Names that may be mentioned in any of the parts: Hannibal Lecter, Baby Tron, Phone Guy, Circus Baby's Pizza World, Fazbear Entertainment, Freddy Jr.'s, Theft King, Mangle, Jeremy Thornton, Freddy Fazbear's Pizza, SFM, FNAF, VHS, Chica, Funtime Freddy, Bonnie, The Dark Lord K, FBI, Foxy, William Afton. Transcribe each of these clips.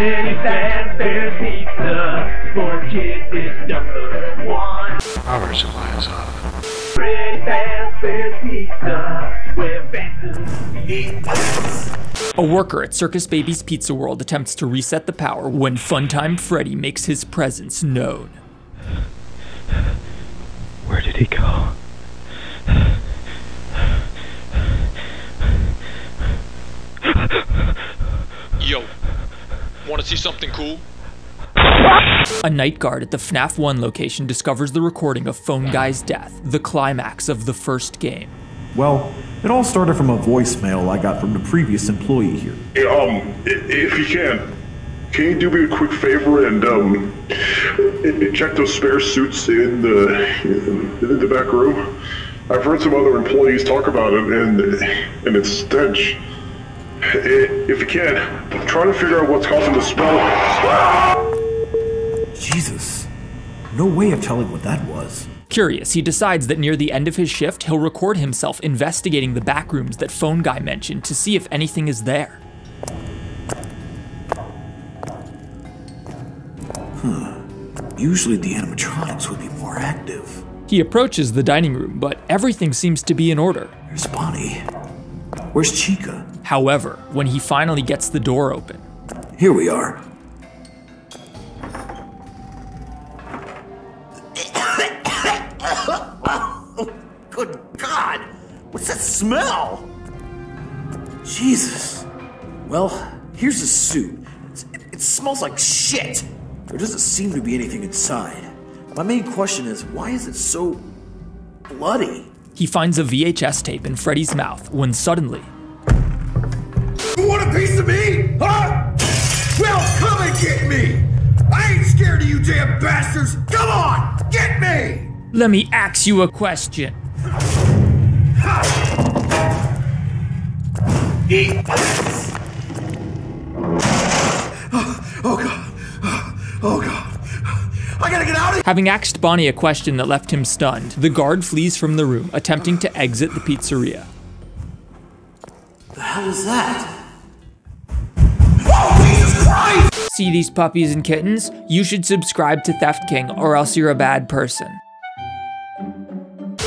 Freddy Fazbear's Pizza for kids is #1. Robert's alliance off. Freddy Fazbear's Pizza, where fans eat. A worker at Circus Baby's Pizza World attempts to reset the power when Funtime Freddy makes his presence known. Where did he go? Yo, wanna see something cool? A night guard at the FNAF 1 location discovers the recording of Phone Guy's death, the climax of the first game. Well, it all started from a voicemail I got from the previous employee here. Hey, if you can you do me a quick favor and check those spare suits in the back room? I've heard some other employees talk about it and its stench. If you can, I'm trying to figure out what's causing the smell. Jesus, no way of telling what that was. Curious, he decides that near the end of his shift, he'll record himself investigating the back rooms that Phone Guy mentioned to see if anything is there. Usually the animatronics would be more active. He approaches the dining room, but everything seems to be in order. There's Bonnie. Where's Chica? However, when he finally gets the door open... Here we are. Good God! What's that smell? Jesus. Well, here's a suit. It smells like shit. There doesn't seem to be anything inside. My main question is, why is it so bloody? He finds a VHS tape in Freddy's mouth when suddenly... You want a piece of me? Huh? Well, come and get me! I ain't scared of you damn bastards! Come on! Get me! Let me ask you a question. Eat. Oh god. I gotta get out of here. Having asked Bonnie a question that left him stunned, the guard flees from the room, attempting to exit the pizzeria. The hell is that? Oh, Jesus Christ! See these puppies and kittens? You should subscribe to Theft King, or else you're a bad person.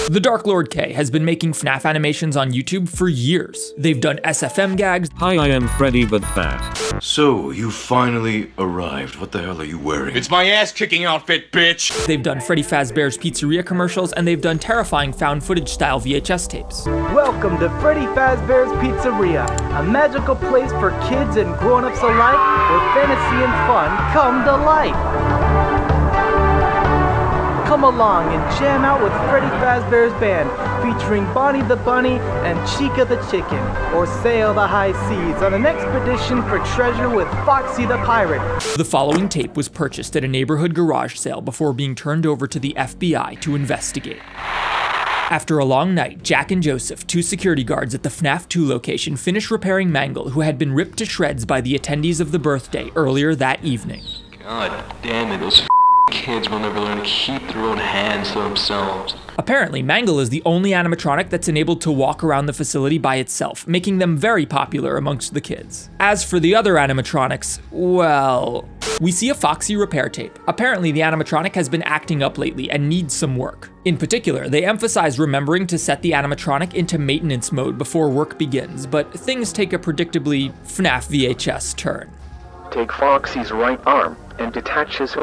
The Dark Lord K has been making FNAF animations on YouTube for years. They've done SFM gags. Hi, I am Freddy but fat. So, you finally arrived. What the hell are you wearing? It's my ass-kicking outfit, bitch! They've done Freddy Fazbear's Pizzeria commercials, and they've done terrifying found footage-style VHS tapes. Welcome to Freddy Fazbear's Pizzeria, a magical place for kids and grown-ups alike, where fantasy and fun come to life. Come along and jam out with Freddy Fazbear's Band, featuring Bonnie the Bunny and Chica the Chicken, or sail the high seas on an expedition for treasure with Foxy the Pirate. The following tape was purchased at a neighborhood garage sale before being turned over to the FBI to investigate. After a long night, Jack and Joseph, two security guards at the FNAF 2 location, finish repairing Mangle, who had been ripped to shreds by the attendees of the birthday earlier that evening. God damn it, those kids will never learn to keep their own hands to themselves. Apparently, Mangle is the only animatronic that's enabled to walk around the facility by itself, making them very popular amongst the kids. As for the other animatronics, well... We see a Foxy repair tape. Apparently, the animatronic has been acting up lately and needs some work. In particular, they emphasize remembering to set the animatronic into maintenance mode before work begins, but things take a predictably FNAF VHS turn. Take Foxy's right arm and detach his...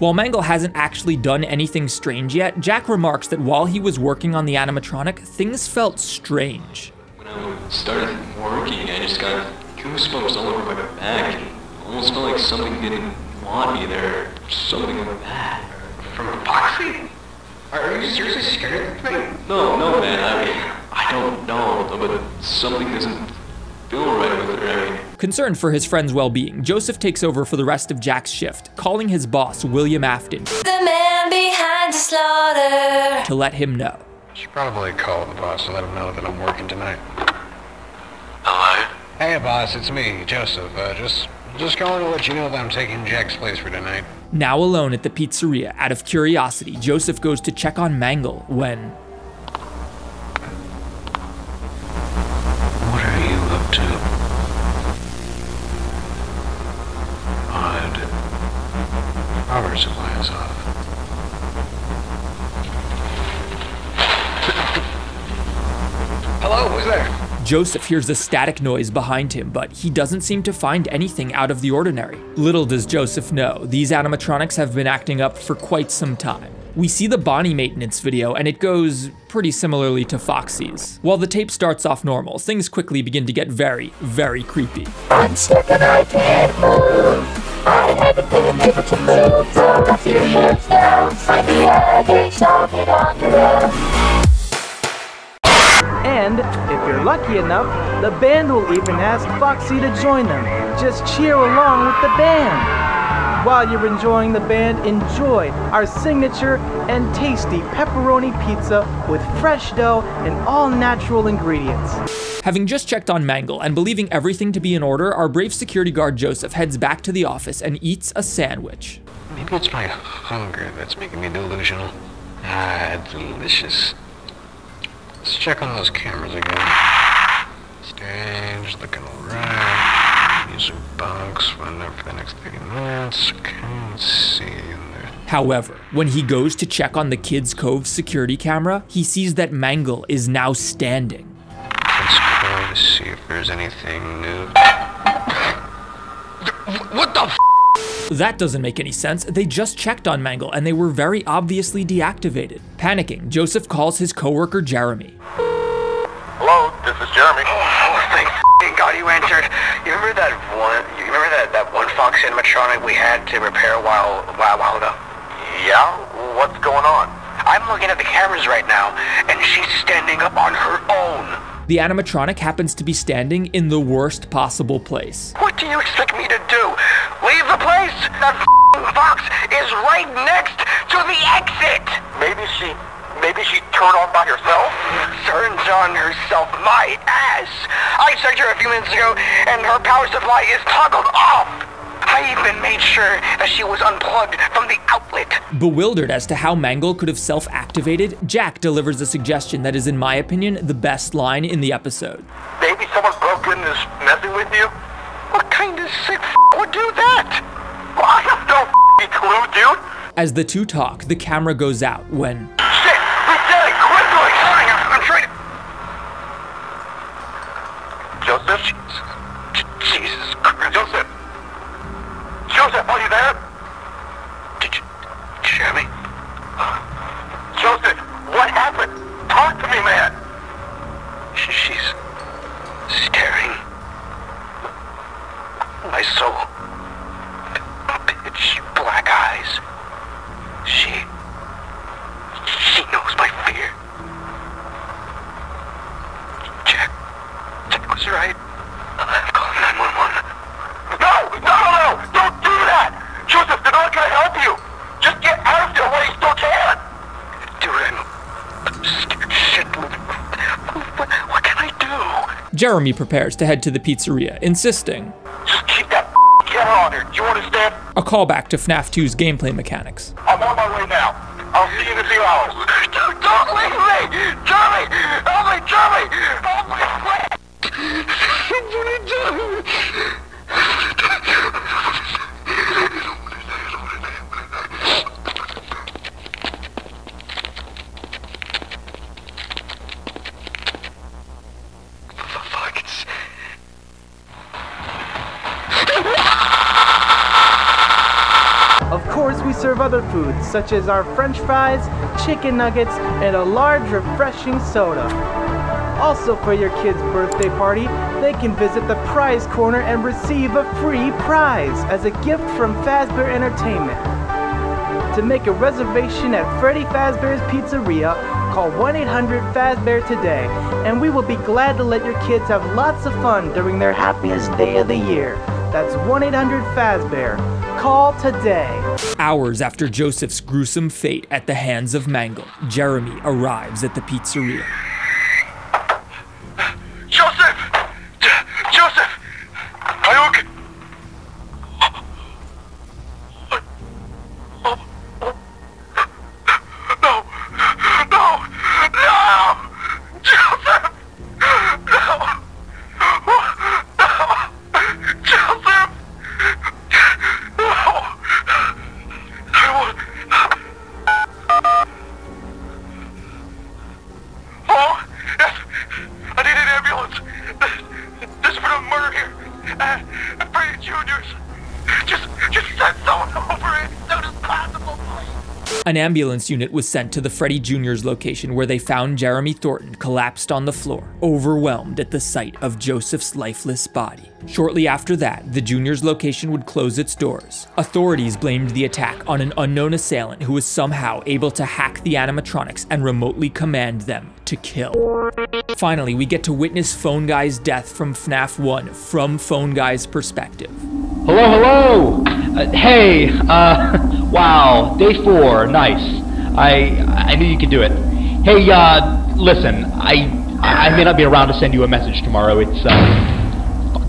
While Mangle hasn't actually done anything strange yet, Jack remarks that while he was working on the animatronic, things felt strange. When I started working, I just got goosebumps all over my back. It almost felt like something didn't want me there. Something like that. From Foxy? Are you seriously scared of me? No, man. I don't know, but something doesn't feel right with her. Concerned for his friend's well-being, Joseph takes over for the rest of Jack's shift, calling his boss, William Afton, the man behind the slaughter, to let him know. You should probably call the boss and let him know that I'm working tonight. Hello? Hey, boss, it's me, Joseph. Just calling to let you know that I'm taking Jack's place for tonight. Now alone at the pizzeria, out of curiosity, Joseph goes to check on Mangle when... What are you up to? Odd. Power supply is off. Hello, who's there? Joseph hears a static noise behind him, but he doesn't seem to find anything out of the ordinary. Little does Joseph know, these animatronics have been acting up for quite some time. We see the Bonnie maintenance video, and it goes pretty similarly to Foxy's. While the tape starts off normal, things quickly begin to get very, very creepy. I'm sick and I can't move. I haven't been able to move for a few years now. Find the other talking on your own. And, if you're lucky enough, the band will even ask Foxy to join them. Just cheer along with the band. While you're enjoying the band, enjoy our signature and tasty pepperoni pizza with fresh dough and all natural ingredients. Having just checked on Mangle and believing everything to be in order, our brave security guard Joseph heads back to the office and eats a sandwich. Maybe it's my hunger that's making me delusional. Ah, delicious. Let's check on those cameras again. Stage, looking alright. Music box, run up for the next 30 minutes. Can't see in there. However, when he goes to check on the Kids Cove security camera, he sees that Mangle is now standing. Let's go to see if there's anything new. What the f? That doesn't make any sense. They just checked on Mangle and they were very obviously deactivated. Panicking, Joseph calls his coworker Jeremy. Hello, this is Jeremy. Oh, thank God you answered. You remember that one Fox animatronic we had to repair a while ago? Yeah? What's going on? I'm looking at the cameras right now and she's standing up on her own. The animatronic happens to be standing in the worst possible place. What do you expect me to do? Leave the place? That f***ing box is right next to the exit! Maybe she turned on by herself? Turns on herself, my ass! I checked her a few minutes ago and her power supply is toggled off! I even made sure that she was unplugged from the outlet. Bewildered as to how Mangle could have self-activated, Jack delivers a suggestion that is, in my opinion, the best line in the episode. Maybe someone broke in and is messing with you? What kind of sick would do that? Well, I have no clue, dude. As the two talk, the camera goes out when... Shit! We did it! Quickly! I'm trying to... Joseph? Jesus Christ. Joseph! Joseph, are you there? Did you hear me? Joseph, what happened? Talk to me, man! She's staring. My soul. Pitch black eyes. She knows my fear. Jack was right. I'm calling 911. No! Don't do that! Joseph, they're not gonna help you! Just get out of there while you still can! Dude, I'm scared shitless. What can I do? Jeremy prepares to head to the pizzeria, insisting... Just keep that camera on her, do you understand? A callback to FNAF 2's gameplay mechanics. I'm on my way now. I'll see you in a few hours. Dude, don't leave me! Jeremy! Help me, Jeremy! Help me, please! What are you doing? Serve other foods such as our french fries, chicken nuggets, and a large refreshing soda. Also, for your kids' birthday party, they can visit the prize corner and receive a free prize as a gift from Fazbear Entertainment. To make a reservation at Freddy Fazbear's Pizzeria, call 1-800-FAZBEAR today, and we will be glad to let your kids have lots of fun during their happiest day of the year. That's 1-800-FAZBEAR. Call today. Hours after Joseph's gruesome fate at the hands of Mangle, Jeremy arrives at the pizzeria. An ambulance unit was sent to the Freddy Jr.'s location, where they found Jeremy Thornton collapsed on the floor, overwhelmed at the sight of Joseph's lifeless body. Shortly after that, the Jr.'s location would close its doors. Authorities blamed the attack on an unknown assailant who was somehow able to hack the animatronics and remotely command them to kill. Finally, we get to witness Phone Guy's death from FNAF 1 from Phone Guy's perspective. Hello, hello! Hey, wow, day 4, nice. I knew you could do it. Hey, listen, I may not be around to send you a message tomorrow. It's, fuck.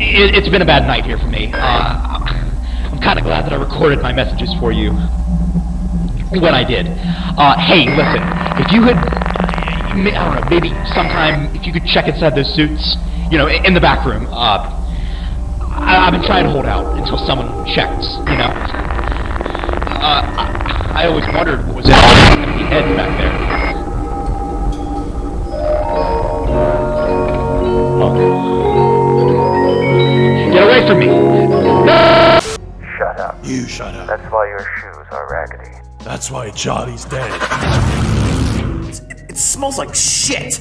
It's been a bad night here for me. I'm kinda glad that I recorded my messages for you when I did. Hey, listen, if you had, I don't know, maybe sometime if you could check inside those suits, you know, in the back room, I've been trying to hold out until someone checks, you know. I always wondered what was in the head back there. Oh. Get away from me! No! Shut up. You shut up. That's why your shoes are raggedy. That's why Johnny's dead. It smells like shit.